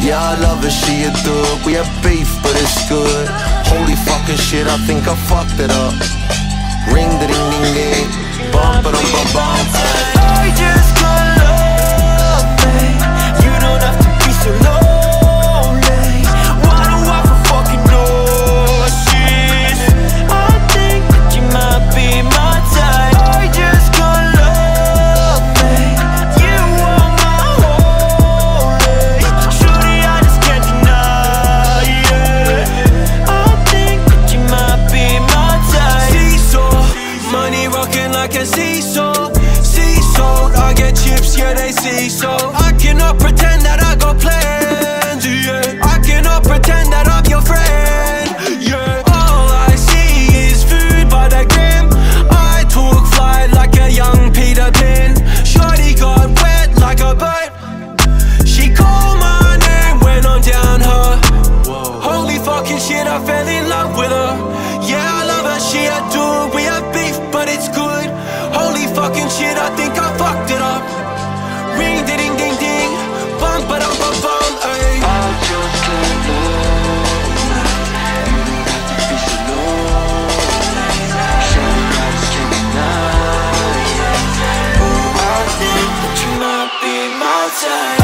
Yeah, I love her, she a dub. We have beef, but it's good. Holy fucking shit, I think I fucked it up. Ring the ding ding ding, bum ba dum bum bum. I just got love, babe. You don't have to be so lonely. Why do I fucking know shit? I think that you might be my type. I just got love, babe. Shit, I think I fucked it up. Ring ding ding ding ding, bum ba dum bum bum. Ay. I just let love. You don't have to be so lonely. Shawty got us dreaming now. Oh, I think that you might be my type.